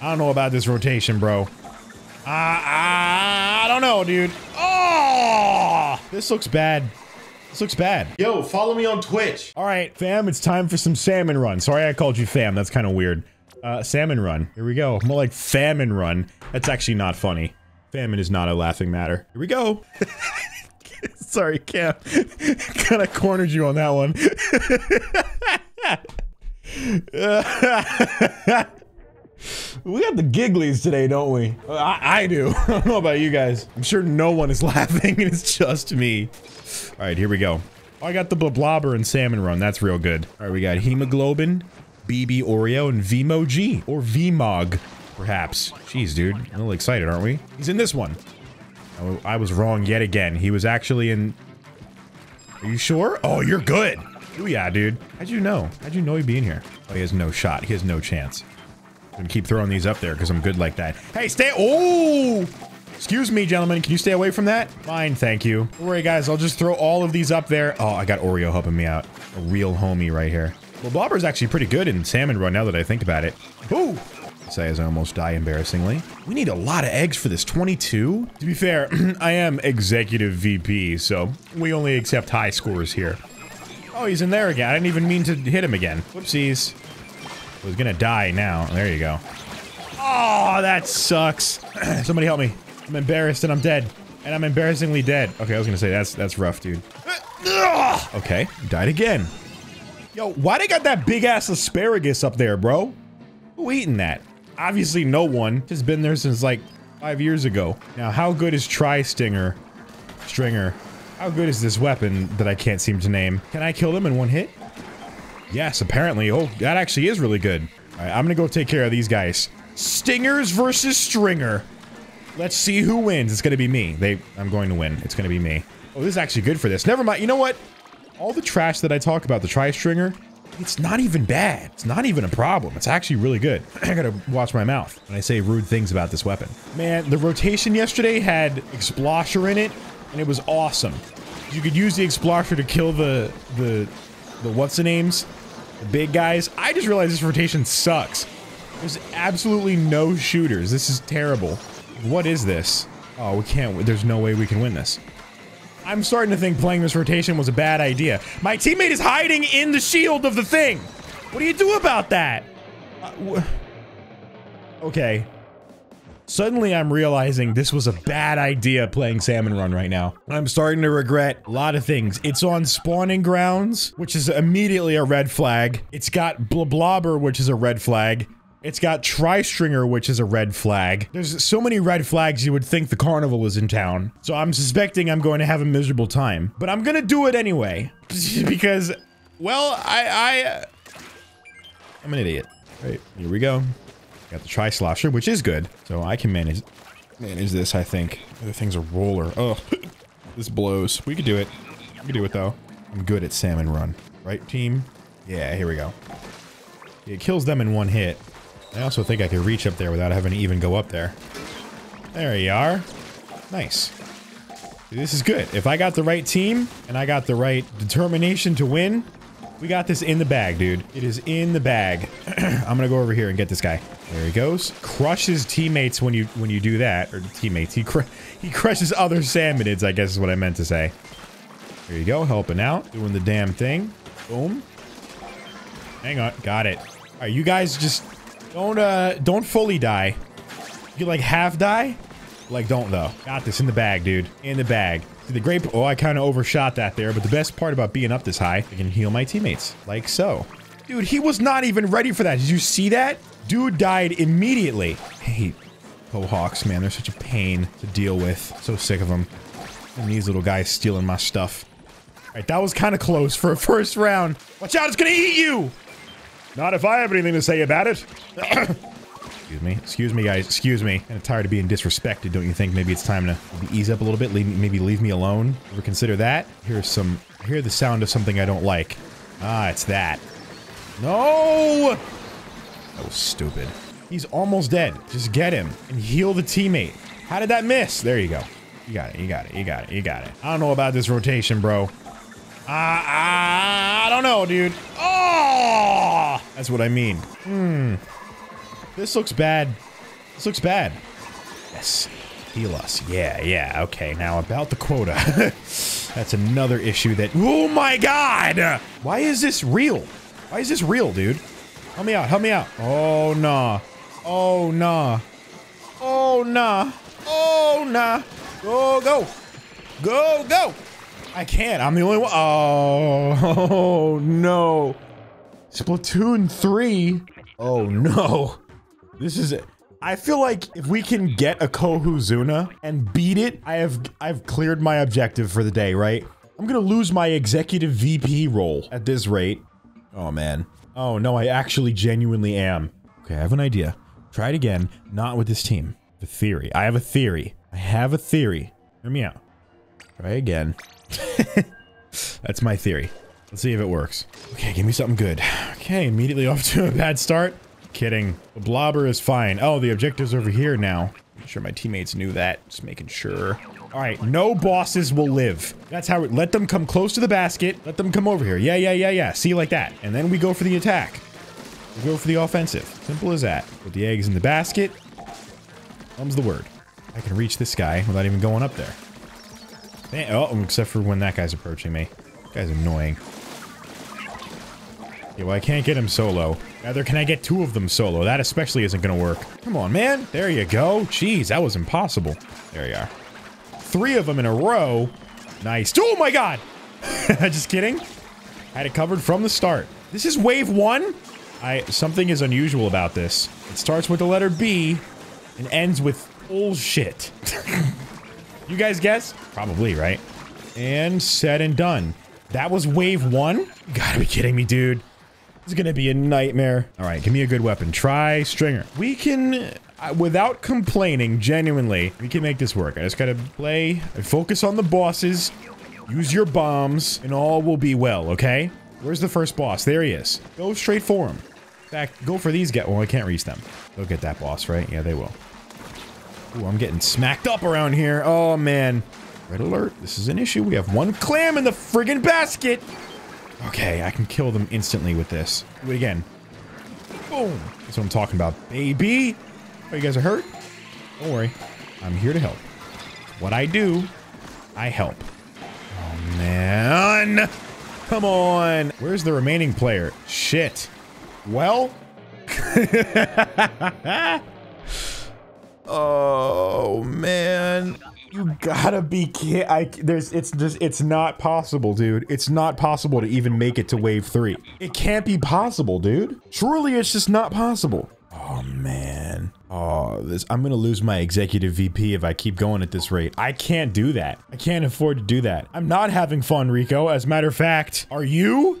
I don't know about this rotation, bro. I don't know, dude. Oh, this looks bad. This looks bad. Yo, follow me on Twitch. All right, fam, it's time for some Salmon Run. Sorry I called you fam. That's kind of weird. Salmon Run. Here we go. More like Famine Run. That's actually not funny. Famine is not a laughing matter. Here we go. Sorry, Cam. Kind of cornered you on that one. We got the gigglies today, don't we? I do. I don't know about you guys. I'm sure no one is laughing, and it's just me. All right, here we go. Oh, I got the Bloblobber and Salmon Run. That's real good. All right, we got Hemoglobin, BB Oreo, and Vmog, or Vmog, perhaps. Jeez, dude. I'm a little excited, aren't we? He's in this one. I was wrong yet again. He was actually in... Are you sure? Oh, you're good. Oh yeah, dude. How'd you know? How'd you know he'd be in here? Oh, he has no shot. He has no chance. I'm gonna keep throwing these up there because I'm good like that. Hey, stay... Oh! Excuse me, gentlemen. Can you stay away from that? Fine, thank you. Don't worry, guys. I'll just throw all of these up there. Oh, I got Oreo helping me out. A real homie right here. Well, Blobber's actually pretty good in Salmon Run now that I think about it. Ooh! Say as I almost die embarrassingly. We need a lot of eggs for this 22. To be fair, I am executive VP, so we only accept high scores here. Oh, he's in there again. I didn't even mean to hit him again. Whoopsies. I was gonna die now. There you go. Oh, that sucks. Somebody help me. I'm embarrassed and I'm dead. And I'm embarrassingly dead. Okay, I was gonna say that's rough, dude. Okay, died again. Yo, why they got that big ass asparagus up there, bro? Who eating that? Obviously no one. Just been there since like 5 years ago. Now, how good is Tri-Stinger? Stringer. How good is this weapon that I can't seem to name? Can I kill them in one hit? Yes, apparently. Oh, that actually is really good. All right, I'm gonna go take care of these guys. Stingers versus Stringer. Let's see who wins. It's gonna be me. I'm going to win. It's gonna be me. Oh, this is actually good for this. Never mind. You know what? All the trash that I talk about, the Tri-Stinger, it's not even bad. It's not even a problem. It's actually really good. I gotta watch my mouth when I say rude things about this weapon. Man, the rotation yesterday had Explosher in it, and it was awesome. You could use the Explosher to kill the what's-the-names, the big guys. I just realized this rotation sucks. There's absolutely no shooters. This is terrible. What is this? Oh, we can't. There's no way we can win this. I'm starting to think playing this rotation was a bad idea. My teammate is hiding in the shield of the thing. What do you do about that? Okay. Suddenly I'm realizing this was a bad idea playing Salmon Run right now. I'm starting to regret a lot of things. It's on spawning grounds, which is immediately a red flag. It's got Bloblobber, which is a red flag. It's got Tri-Stinger, which is a red flag. There's so many red flags you would think the carnival is in town. So I'm suspecting I'm going to have a miserable time. But I'm gonna do it anyway. Because, well, I'm an idiot. All right, here we go. Got the tri-slosher, which is good. So I can manage this, I think. The thing's a roller. Oh, this blows. We could do it. We could do it, though. I'm good at Salmon Run. Right, team? Yeah, here we go. It kills them in one hit. I also think I could reach up there without having to even go up there. There you are. Nice. This is good. If I got the right team, and I got the right determination to win, we got this in the bag, dude. It is in the bag. I'm gonna go over here and get this guy. There he goes. Crushes teammates when you do that. Or teammates. He crushes other salmonids, I guess is what I meant to say. There you go, helping out. Doing the damn thing. Boom. Hang on. Got it. All right, you guys just... Don't fully die. You like half die? Like don't though. Got this in the bag, dude. In the bag. See, the grape. Oh, I kind of overshot that there. But the best part about being up this high, I can heal my teammates like so. Dude, he was not even ready for that. Did you see that? Dude died immediately. I hate Pohawks, man. They're such a pain to deal with. So sick of them. And these little guys stealing my stuff. All right, that was kind of close for a first round. Watch out! It's gonna eat you. Not if I have anything to say about it. Excuse me. Excuse me, guys. Excuse me. I'm tired of being disrespected, don't you think? Maybe it's time to ease up a little bit. Maybe leave me alone. Ever consider that? I hear the sound of something I don't like. Ah, it's that. No! That was stupid. He's almost dead. Just get him and heal the teammate. How did that miss? There you go. You got it. You got it. You got it. You got it. I don't know about this rotation, bro. I don't know, dude. Oh! That's what I mean. This looks bad. This looks bad. Yes. Heal us. Yeah, yeah. Okay, now about the quota. That's another issue that— oh my god! Why is this real? Why is this real, dude? Help me out, help me out. Oh, nah. Oh, nah. Oh, nah. Oh, nah. Go, go. Go, go! I can't. I'm the only one. Oh, no. Splatoon 3? Oh, no. This is it. I feel like if we can get a Cohozuna and beat it, I've cleared my objective for the day, right? I'm gonna lose my executive VP role at this rate. Oh, man. Oh, no, I actually genuinely am. Okay, I have an idea. Try it again. Not with this team. The theory. I have a theory. I have a theory. Hear me out. Try again. That's my theory. Let's see if it works. Okay, give me something good. Okay, immediately off to a bad start. Kidding. The blobber is fine. Oh, the objective's over here now. I'm sure my teammates knew that. Just making sure. All right, no bosses will live. That's how we— let them come close to the basket. Let them come over here. Yeah, yeah, yeah, yeah. See, like that. And then we go for the attack. We go for the offensive. Simple as that. Put the eggs in the basket. Comes the word. I can reach this guy without even going up there. Man, oh, except for when that guy's approaching me. That guy's annoying. Yeah, well, I can't get him solo. Rather, can I get two of them solo? That especially isn't gonna work. Come on, man. There you go. Jeez, that was impossible. There you are. Three of them in a row. Nice. Oh my god! Just kidding. Had it covered from the start. This is wave one? Something is unusual about this. It starts with the letter B and ends with bullshit. You guys guess? Probably, right? And said and done. That was wave one? You gotta be kidding me, dude. This is gonna be a nightmare. All right, give me a good weapon. Tri-Stinger. We can, without complaining, genuinely, we can make this work. I just gotta play and focus on the bosses, use your bombs, and all will be well, okay? Where's the first boss? There he is. Go straight for him. In fact, go for these guys. Well, I can't reach them. They'll get that boss, right? Yeah, they will. Ooh, I'm getting smacked up around here. Oh, man. Red alert. This is an issue. We have one clam in the friggin' basket. Okay, I can kill them instantly with this. Do it again. Boom. That's what I'm talking about, baby. Oh, you guys are hurt? Don't worry. I'm here to help. What I do, I help. Oh, man. Come on. Where's the remaining player? Shit. Well. Oh, man. You gotta be kidding. It's not possible, dude. It's not possible to even make it to wave three. It can't be possible, dude. Surely it's just not possible. Oh, man. Oh, this— I'm gonna lose my executive VP if I keep going at this rate. I can't do that. I can't afford to do that. I'm not having fun, Rico. As a matter of fact, are you?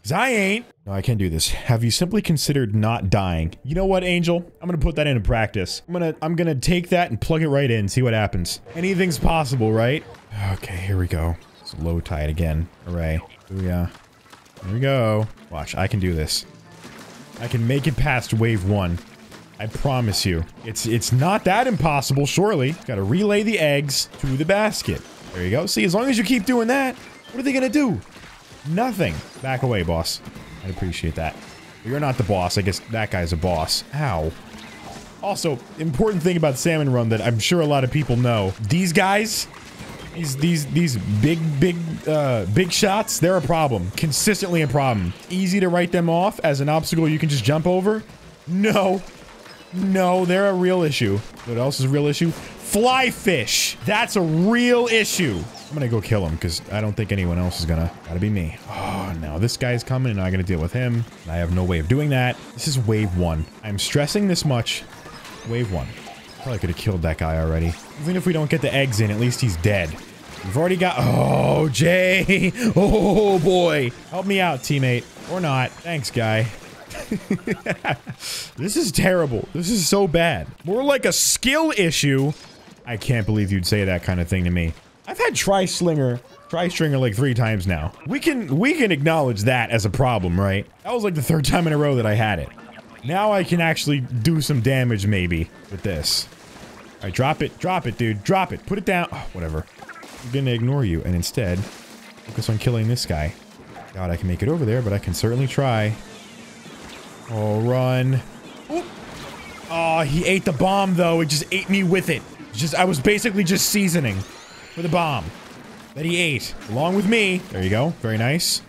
Because I ain't. No, I can't do this. Have you simply considered not dying? You know what, Angel? I'm gonna put that into practice. I'm gonna take that and plug it right in, see what happens. Anything's possible, right? Okay, here we go. It's low tide again. Hooray. Booyah. Here we go. Watch, I can do this. I can make it past wave one. I promise you. It's not that impossible, surely. Gotta relay the eggs to the basket. There you go. See, as long as you keep doing that, what are they gonna do? Nothing. Back away, boss. I'd appreciate that. You're not the boss. I guess that guy's a boss. Ow. Also, important thing about Salmon Run that I'm sure a lot of people know. These guys, these big shots, they're a problem. Consistently a problem. Easy to write them off as an obstacle you can just jump over? No. No, they're a real issue. What else is a real issue? Fly fish. That's a real issue. I'm gonna go kill him because I don't think anyone else is gonna. Gotta be me. Oh, no, this guy's coming and I'm gonna deal with him. I have no way of doing that. This is wave one. I'm stressing this much. Wave one. Probably could have killed that guy already. Even if we don't get the eggs in, at least he's dead. We've already got— oh, Jay. Oh, boy. Help me out, teammate. Or not. Thanks, guy. This is terrible. This is so bad. More like a skill issue. I can't believe you'd say that kind of thing to me. I've had Tri-Stinger like 3 times now. We can acknowledge that as a problem, right? That was like the 3rd time in a row that I had it. Now I can actually do some damage maybe with this. All right, drop it, dude, drop it, put it down. Oh, whatever. I'm gonna ignore you and instead focus on killing this guy. God, I can make it over there, but I can certainly try. Oh, run. Oop. Oh, he ate the bomb though. It just ate me with it. I was basically just seasoning with a bomb that he ate along with me. There you go. Very nice.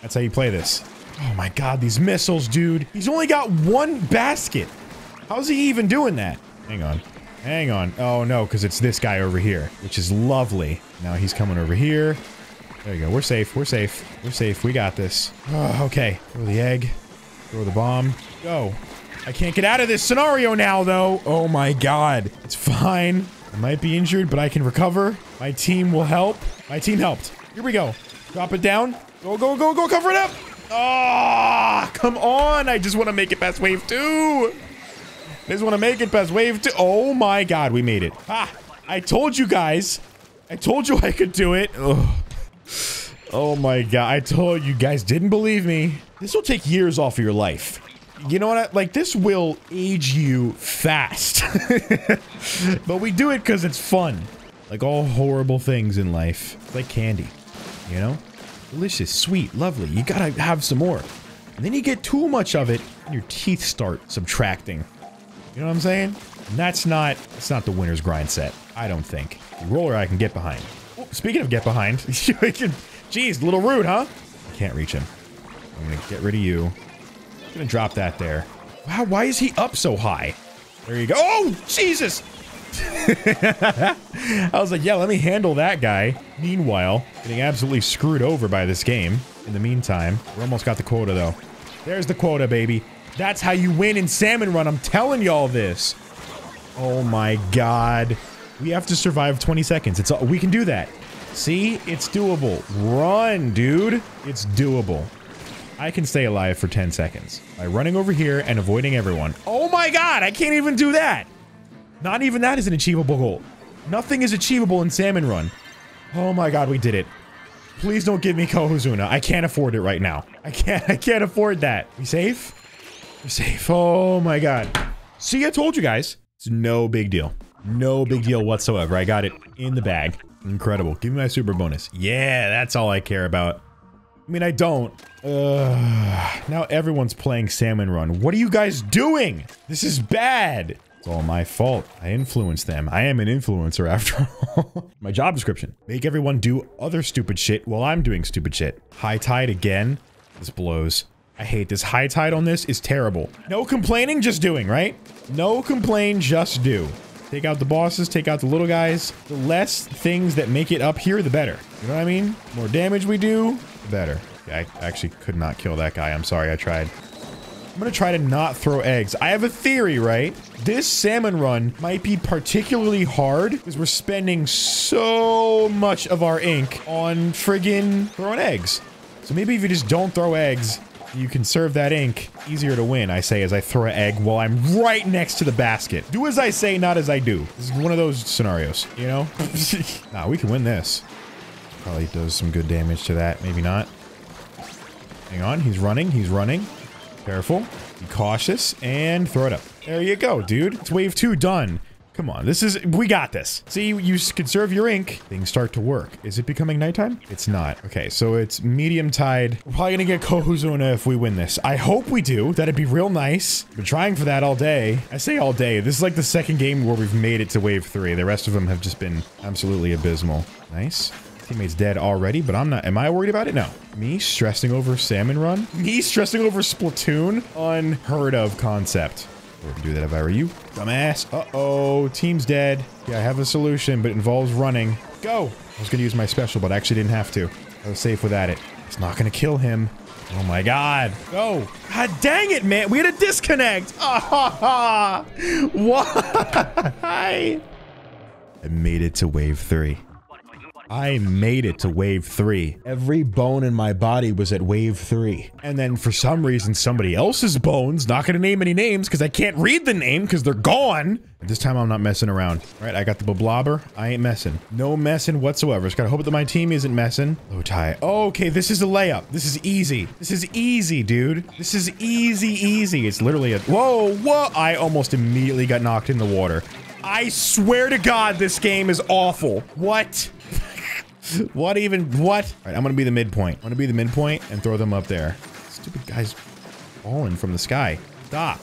That's how you play this. Oh my god, these missiles, dude. He's only got one basket. How's he even doing that? Hang on. Hang on. Oh no, because it's this guy over here, which is lovely. Now he's coming over here. There you go. We're safe. We're safe. We're safe. We got this. Oh, okay. Throw the egg. Throw the bomb. Go. I can't get out of this scenario now, though. Oh my god. It's fine. I might be injured, but I can recover. My team will help. My team helped. Here we go. Drop it down. Go, go, go, go. Cover it up. Oh, come on. I just want to make it past wave 2. I just want to make it past wave 2. Oh my god. We made it. Ha. I told you guys. I told you I could do it. Ugh. Oh my god. I told you guys didn't believe me. This will take years off of your life. You know what? Like, this will age you fast. But we do it because it's fun. Like all horrible things in life. It's like candy. You know? Delicious, sweet, lovely. You gotta have some more. And then you get too much of it, and your teeth start subtracting. You know what I'm saying? And that's not the winner's grind set. I don't think. The roller I can get behind. Oh, speaking of get behind, jeez, little rude, huh? I can't reach him. I'm gonna get rid of you. I'm gonna drop that there. Wow, why is he up so high? There you go. Oh, Jesus! I was like, yeah, let me handle that guy. Meanwhile, getting absolutely screwed over by this game. In the meantime, we almost got the quota, though. There's the quota, baby. That's how you win in Salmon Run. I'm telling y'all this. Oh, my God. We have to survive 20 seconds. It's all, we can do that. See? It's doable. Run, dude. It's doable. I can stay alive for 10 seconds by running over here and avoiding everyone. Oh my god, I can't even do that! Not even that is an achievable goal. Nothing is achievable in Salmon Run. Oh my god, we did it. Please don't give me Cohozuna. I can't afford it right now. I can't afford that. We safe? We're safe. Oh my god. See, I told you guys. It's no big deal. No big deal whatsoever. I got it in the bag. Incredible. Give me my super bonus. Yeah, that's all I care about. I mean, I don't. Now everyone's playing Salmon Run. What are you guys doing? This is bad. It's all my fault. I influenced them. I am an influencer after all. My job description. Make everyone do other stupid shit while I'm doing stupid shit. High tide again. This blows. I hate this. High tide on this is terrible. No complaining, just doing, right? No complain, just do. Take out the bosses, take out the little guys. The less things that make it up here, the better. You know what I mean? More damage we do, the better. I actually could not kill that guy. I'm sorry, I tried. I'm gonna try to not throw eggs. I have a theory, right? This Salmon Run might be particularly hard because we're spending so much of our ink on friggin' throwing eggs. So maybe if you just don't throw eggs, you conserve that ink. Easier to win, I say, as I throw an egg while I'm right next to the basket. Do as I say, not as I do. This is one of those scenarios, you know? Nah, we can win this. Probably does some good damage to that. Maybe not. Hang on. He's running. He's running. Careful. Be cautious. And throw it up. There you go, dude. It's wave 2 done. Come on. This is... We got this. See, you conserve your ink. Things start to work. Is it becoming nighttime? It's not. Okay, so it's medium tide. We're probably gonna get Cohozuna if we win this. I hope we do. That'd be real nice. I've been trying for that all day. I say all day. This is like the second game where we've made it to wave 3. The rest of them have just been absolutely abysmal. Nice. Teammate's dead already, but I'm not... Am I worried about it? No. Me stressing over Salmon Run? Me stressing over Splatoon? Unheard of concept. I would do that if I were you. Dumbass. Uh-oh. Team's dead. Yeah, I have a solution, but it involves running. Go! I was gonna use my special, but I actually didn't have to. I was safe without it. It's not gonna kill him. Oh my god. Go! God dang it, man! We had a disconnect! Ah-ha-ha! Why? I made it to wave 3. I made it to wave 3. Every bone in my body was at wave 3. And then for some reason, somebody else's bones, not gonna name any names because I can't read the name because they're gone. And this time I'm not messing around. All right, I got the Bloblobber. I ain't messing. No messing whatsoever. Just gotta hope that my team isn't messing. Low tie. Oh, okay, this is a layup. This is easy. This is easy, dude. This is easy, easy. It's literally a... Whoa, whoa. I almost immediately got knocked in the water. I swear to God, this game is awful. What? What even? What? All right, I'm gonna be the midpoint. I'm gonna be the midpoint and throw them up there. Stupid guy's falling from the sky. Stop.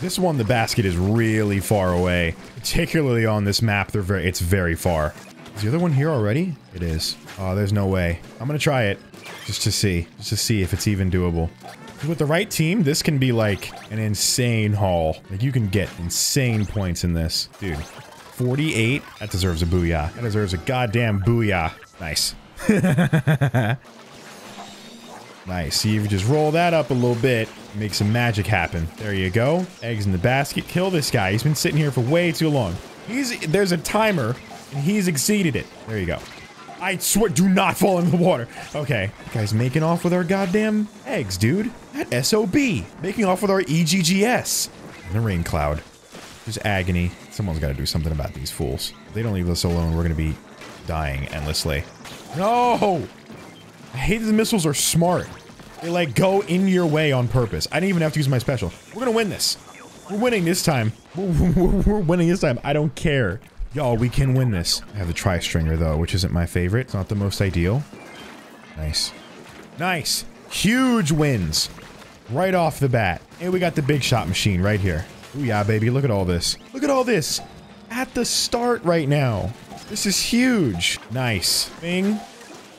This one, the basket is really far away. Particularly on this map, they're it's very far. Is the other one here already? It is. Oh, there's no way. I'm gonna try it. Just to see if it's even doable. With the right team, this can be like an insane haul. Like, you can get insane points in this. Dude, 48? That deserves a booyah. That deserves a goddamn booyah. Nice. Nice. See, if you just roll that up a little bit, make some magic happen. There you go. Eggs in the basket. Kill this guy. He's been sitting here for way too long. There's a timer, and he's exceeded it. There you go. I swear, do not fall into the water. Okay. That guy's making off with our goddamn eggs, dude. That SOB. Making off with our EGGS. And a rain cloud. Just agony. Someone's got to do something about these fools. If they don't leave us alone, we're going to be dying endlessly. No! I hate that the missiles are smart. They, like, go in your way on purpose. I didn't even have to use my special. We're going to win this. We're winning this time. We're winning this time. I don't care. Y'all, we can win this. I have the Tri-Stinger, though, which isn't my favorite. It's not the most ideal. Nice. Nice! Huge wins! Right off the bat. And we got the big shot machine right here. Ooh, yeah, baby. Look at all this. Look at all this! At the start right now. This is huge. Nice. Bing.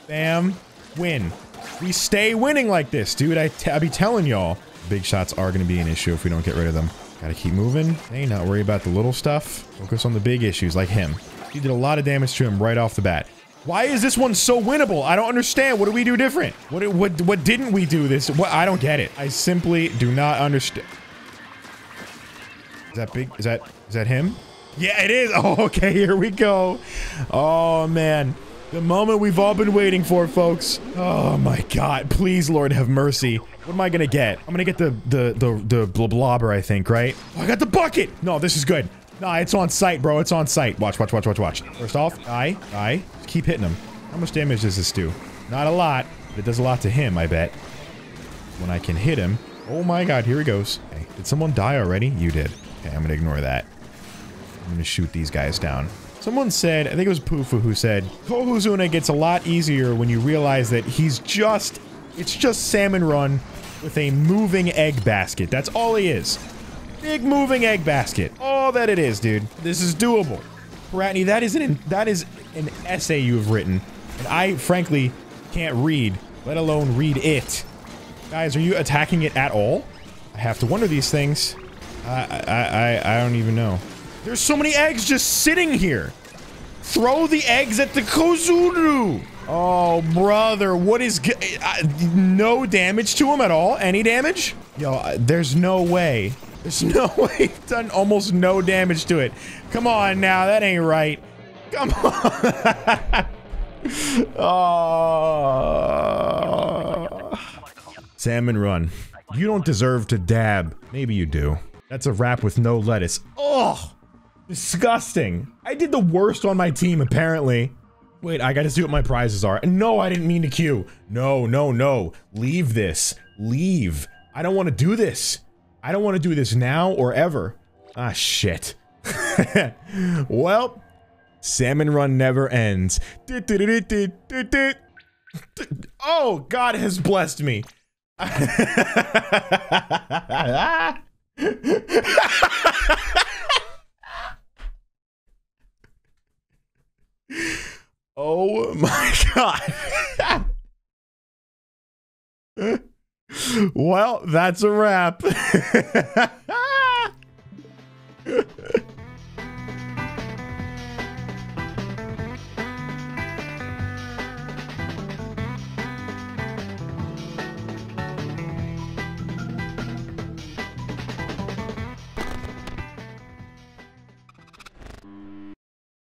Bam. Win. We stay winning like this, dude. I be telling y'all. Big shots are gonna be an issue if we don't get rid of them. Gotta keep moving. Hey, not worry about the little stuff. Focus on the big issues, like him. He did a lot of damage to him right off the bat. Why is this one so winnable? I don't understand. What do we do different? What didn't we do this? What? I don't get it. I simply do not understand. Is that big? Is that him? Yeah, it is. Oh, okay. Here we go. Oh, man. The moment we've all been waiting for, folks. Oh my god, please Lord have mercy. What am I gonna get? I'm gonna get the Bloblobber, I think, right? Oh, I got the bucket! No, this is good. Nah, it's on sight, bro, it's on sight. Watch, watch, watch, watch, watch. First off, die. Keep hitting him. How much damage does this do? Not a lot, but it does a lot to him, I bet. When I can hit him. Oh my god, here he goes. Hey, did someone die already? You did. Okay, I'm gonna ignore that. I'm gonna shoot these guys down. Someone said, I think it was Pufu who said, Cohozuna gets a lot easier when you realize that he's just, it's just Salmon Run with a moving egg basket. That's all he is. Big moving egg basket. All that it is, dude. This is doable. Ratney, that is an essay you've written. And I, frankly, can't read, let alone read it. Guys, are you attacking it at all? I have to wonder these things. I don't even know. There's so many eggs just sitting here. Throw the eggs at the Cohozuna. Oh, brother, what is no damage to him at all? Any damage? Yo, there's no way. There's no way. Done almost no damage to it. Come on now, that ain't right. Come on. Oh. Salmon Run. You don't deserve to dab. Maybe you do. That's a wrap with no lettuce. Oh. Disgusting. I did the worst on my team, apparently. Wait, I gotta see what my prizes are. No, I didn't mean to queue. No, no, no. Leave this. Leave. I don't want to do this. I don't want to do this now or ever. Ah, shit. Well, Salmon Run never ends. Oh, God has blessed me. Oh my god. Well, that's a wrap.